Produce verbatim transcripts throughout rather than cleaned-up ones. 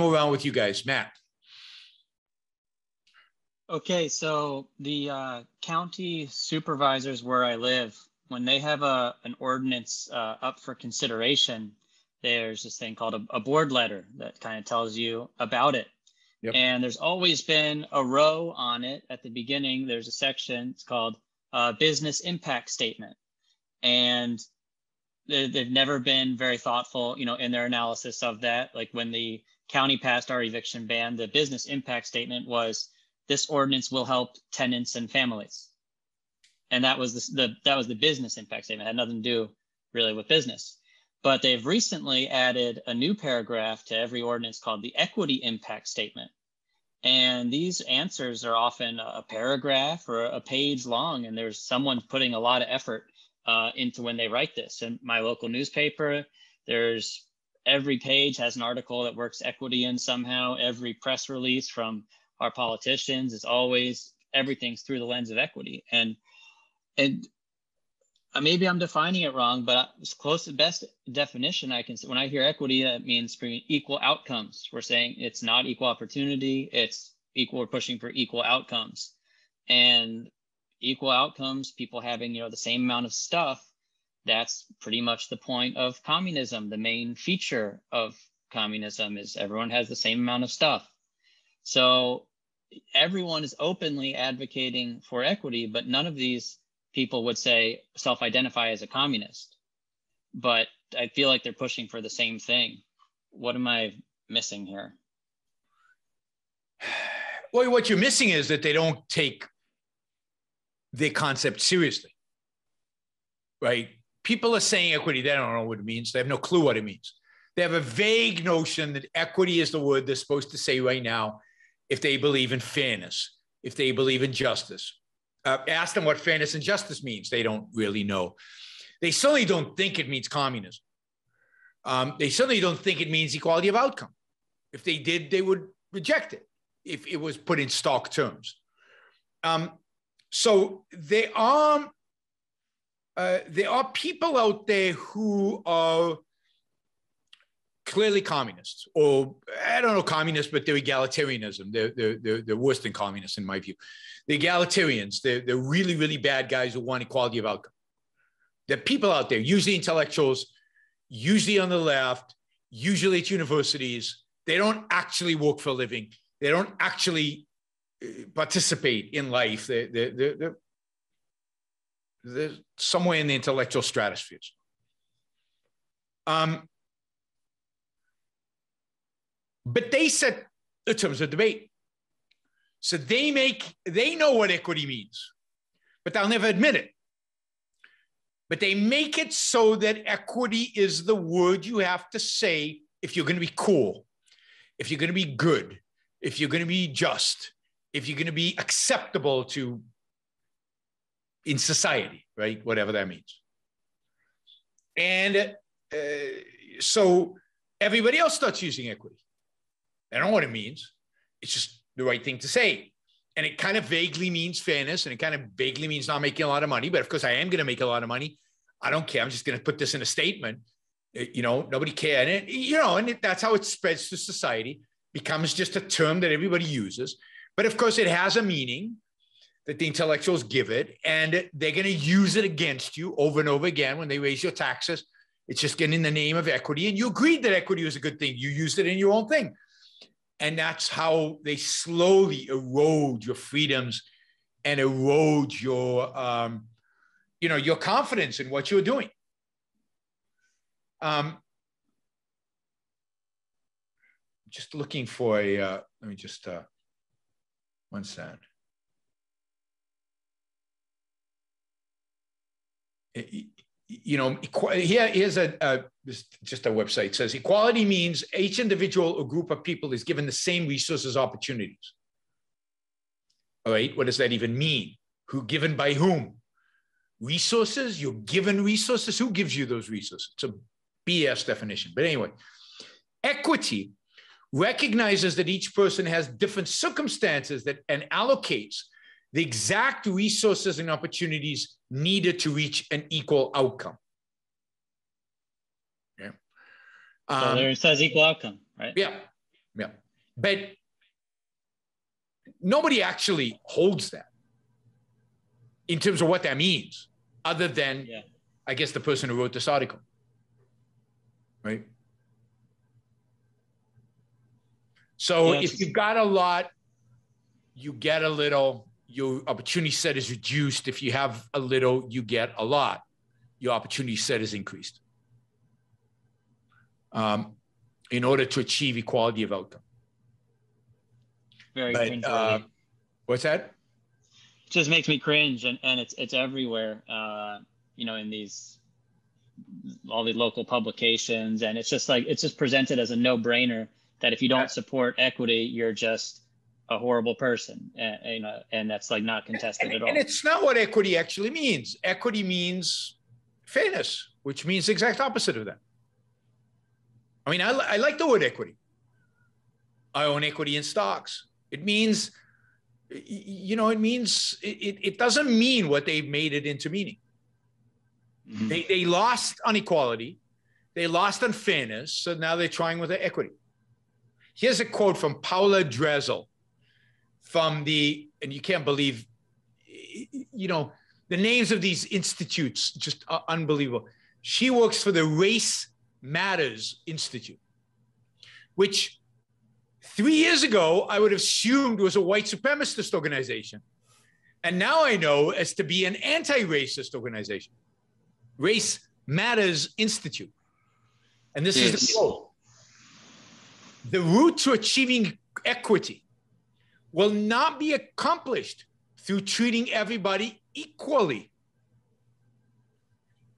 move on with you guys. Matt. Okay, so the uh, county supervisors where I live, when they have a, an ordinance uh, up for consideration, there's this thing called a, a board letter that kind of tells you about it. Yep. And there's always been a row on it at the beginning. There's a section, it's called uh, business impact statement. And they, they've never been very thoughtful, you know, in their analysis of that. Like when the county passed our eviction ban, the business impact statement was, this ordinance will help tenants and families. And that was the, the, that was the business impact statement. It had nothing to do really with business. But they've recently added a new paragraph to every ordinance called the equity impact statement. And these answers are often a paragraph or a page long, and there's someone putting a lot of effort uh, into when they write this. In my local newspaper, there's every page has an article that works equity in somehow. Every press release from our politicians is always, everything's through the lens of equity. And, and maybe I'm defining it wrong, but it's close to the best definition I can say. When I hear equity, that means equal outcomes. We're saying it's not equal opportunity, it's equal, we're pushing for equal outcomes. And equal outcomes, people having, you know, the same amount of stuff, that's pretty much the point of communism. The main feature of communism is everyone has the same amount of stuff. So everyone is openly advocating for equity, but none of these people would say self-identify as a communist, but I feel like they're pushing for the same thing. What am I missing here? Well, what you're missing is that they don't take the concept seriously, right? People are saying equity, they don't know what it means. They have no clue what it means. They have a vague notion that equity is the word they're supposed to say right now if they believe in fairness, if they believe in justice. Uh, ask them what fairness and justice means. They don't really know. They certainly don't think it means communism. Um, they certainly don't think it means equality of outcome. If they did, they would reject it if it was put in stark terms. Um, so there are, uh, there are people out there who are clearly communists, or I don't know communists, but they're egalitarianism. They're, they're, they're, they're worse than communists in my view. The egalitarians, they're, they're really, really bad guys who want equality of outcome. The people out there, usually intellectuals, usually on the left, usually at universities, they don't actually work for a living. They don't actually participate in life. They're, they're, they're, they're, they're somewhere in the intellectual stratospheres. Um, But they set the terms of debate. So they make, they know what equity means, but they'll never admit it. But they make it so that equity is the word you have to say if you're going to be cool, if you're going to be good, if you're going to be just, if you're going to be acceptable to in society, right? Whatever that means. And uh, so everybody else starts using equity. I don't know what it means. It's just the right thing to say. And it kind of vaguely means fairness, and it kind of vaguely means not making a lot of money. But of course, I am going to make a lot of money. I don't care. I'm just going to put this in a statement. You know, nobody cares. And, it, you know, and it, that's how it spreads to society, becomes just a term that everybody uses. But of course, it has a meaning that the intellectuals give it, and they're going to use it against you over and over again when they raise your taxes. It's just getting in the name of equity. And you agreed that equity was a good thing. You used it in your own thing. And that's how they slowly erode your freedoms and erode your, um, you know, your confidence in what you're doing. Um, just looking for a, uh, let me just, uh, one second. You know, here, here's a, a just a website. It says equality means each individual or group of people is given the same resources, opportunities. All right, what does that even mean? Who given by whom? Resources? You're given resources? Who gives you those resources? It's a B S definition. But anyway, equity recognizes that each person has different circumstances that and allocates the exact resources and opportunities needed to reach an equal outcome. Yeah. Um, so there it says equal outcome, right? Yeah. Yeah. But nobody actually holds that in terms of what that means, other than, yeah. I guess, the person who wrote this article, right? So yeah, if you've got a lot, you get a little. Your opportunity set is reduced. If you have a little, you get a lot. Your opportunity set is increased um, in order to achieve equality of outcome. Very but, uh, what's that? It just makes me cringe, and, and it's it's everywhere. Uh, you know, in these all the local publications, and it's just like it's just presented as a no-brainer that if you don't support equity, you're just a horrible person, and, you know, and that's like not contested and, and, at all. And it's not what equity actually means. Equity means fairness, which means the exact opposite of that. I mean, I, I like the word equity. I own equity in stocks. It means, you know, it means, it, it doesn't mean what they've made it into meaning. Mm-hmm. They, they lost on equality. They lost on fairness. So now they're trying with the equity. Here's a quote from Paula Dressel. From the, and you can't believe, you know, the names of these institutes, just unbelievable. She works for the Race Matters Institute, which three years ago, I would have assumed was a white supremacist organization. And now I know as to be an anti-racist organization. Race Matters Institute. And this yes. is the quote. The route to achieving equity will not be accomplished through treating everybody equally.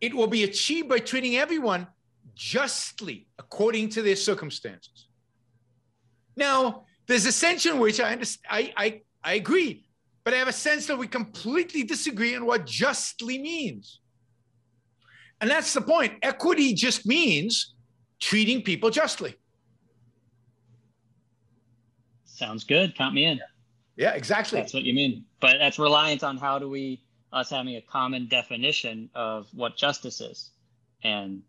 It will be achieved by treating everyone justly according to their circumstances. Now, there's a sense in which I, I, I, I agree, but I have a sense that we completely disagree on what justly means. And that's the point. Equity just means treating people justly. Sounds good. Count me in. Yeah, exactly. That's what you mean. But that's reliant on how do we, us having a common definition of what justice is. And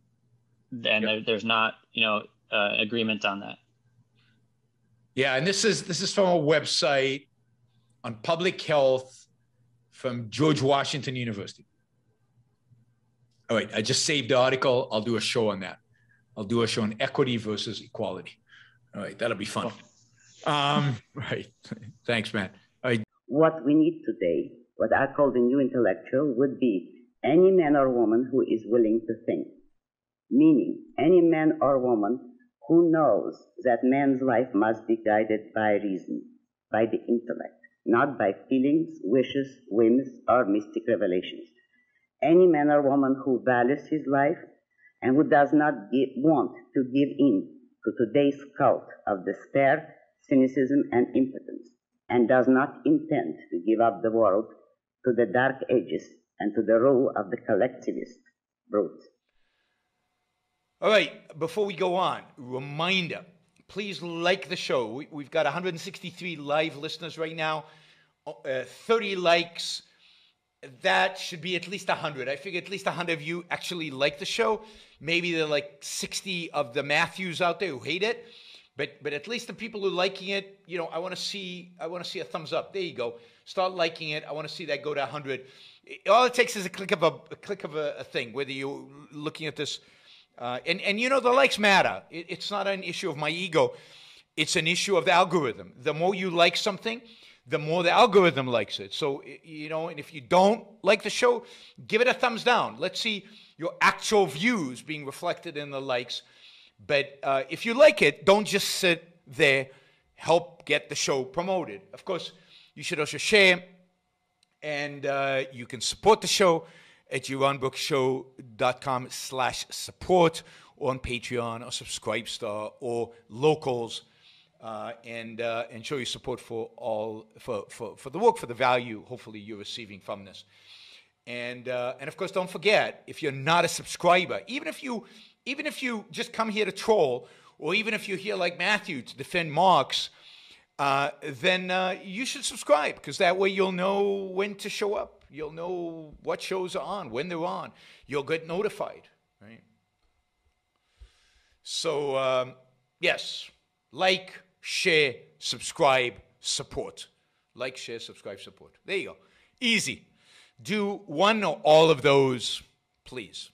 then yeah. there, there's not, you know, uh, agreement on that. Yeah. And this is, this is from a website on public health from George Washington University. All right. I just saved the article. I'll do a show on that. I'll do a show on equity versus equality. All right. That'll be fun. Well, Um, right. Thanks, man. I... What we need today, what I call the new intellectual, would be any man or woman who is willing to think. Meaning, any man or woman who knows that man's life must be guided by reason, by the intellect, not by feelings, wishes, whims, or mystic revelations. Any man or woman who values his life and who does not give, want to give in to today's cult of despair, cynicism, and impotence, and does not intend to give up the world to the dark ages and to the rule of the collectivist brutes. All right, before we go on, reminder, please like the show. We, we've got one hundred sixty-three live listeners right now, uh, thirty likes. That should be at least one hundred. I figure at least one hundred of you actually like the show. Maybe there are like sixty of the Matthews out there who hate it. But, but at least the people who are liking it, you know, I want to see I want to see a thumbs up. There you go. Start liking it. I want to see that go to one hundred. All it takes is a click of a, a click of a, a thing. Whether you're looking at this, uh, and and you know the likes matter. It, it's not an issue of my ego. It's an issue of the algorithm. The more you like something, the more the algorithm likes it. So you know, and if you don't like the show, give it a thumbs down. Let's see your actual views being reflected in the likes. But uh, if you like it, don't just sit there. Help get the show promoted. Of course, you should also share. And uh, you can support the show at yourunbrookshow.com slash support or on Patreon or Subscribestar or Locals. Uh, and uh, and show your support for all for, for, for the work, for the value, hopefully, you're receiving from this. And, uh, and of course, don't forget, if you're not a subscriber, even if you... Even if you just come here to troll, or even if you're here like Matthew to defend Marx, uh, then uh, you should subscribe, because that way you'll know when to show up. You'll know what shows are on, when they're on. You'll get notified, right? So, um, yes, like, share, subscribe, support. Like, share, subscribe, support. There you go. Easy. Do one or all of those, please.